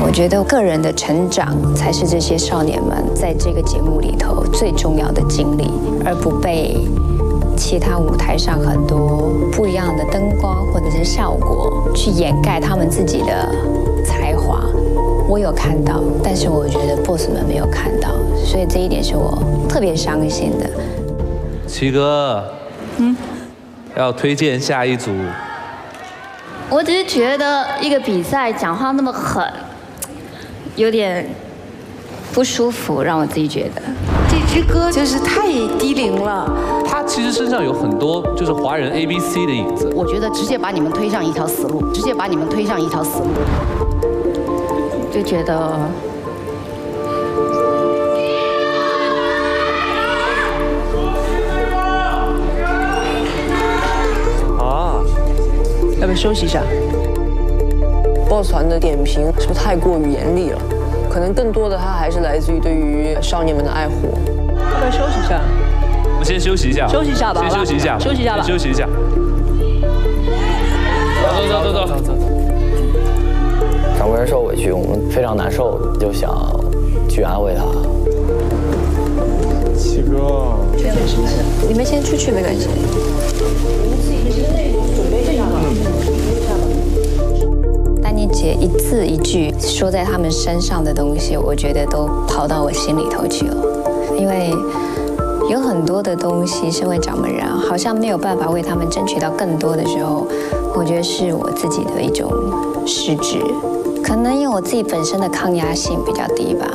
我觉得个人的成长才是这些少年们在这个节目里头最重要的经历，而不被其他舞台上很多不一样的灯光或者是效果去掩盖他们自己的才华。我有看到，但是我觉得 boss 们没有看到，所以这一点是我特别伤心的。奇哥，要推荐下一组。 我只是觉得一个比赛讲话那么狠，有点不舒服，让我自己觉得这支歌就是太低龄了。他其实身上有很多就是华人 ABC 的影子。我觉得直接把你们推上一条死路，直接把你们推上一条死路，就觉得啊。 要不要休息一下 ？BOSS 团的点评是不是太过于严厉了？可能更多的它还是来自于对于少年们的爱护。要不要休息一下？我们先休息一下。休息一下吧。先休息一下。休息一下吧。休息一下。走。小文受委屈，我们非常难受，就想去安慰他。七哥。确实是。你们先出去没关系。你们自己先准备一下吧。 丹妮姐一字一句说在他们身上的东西，我觉得都跑到我心里头去了。因为有很多的东西，身为掌门人，好像没有办法为他们争取到更多的时候，我觉得是我自己的一种失职，可能因为我自己本身的抗压性比较低吧。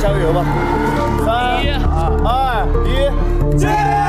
加个油吧！3、2、1，加油！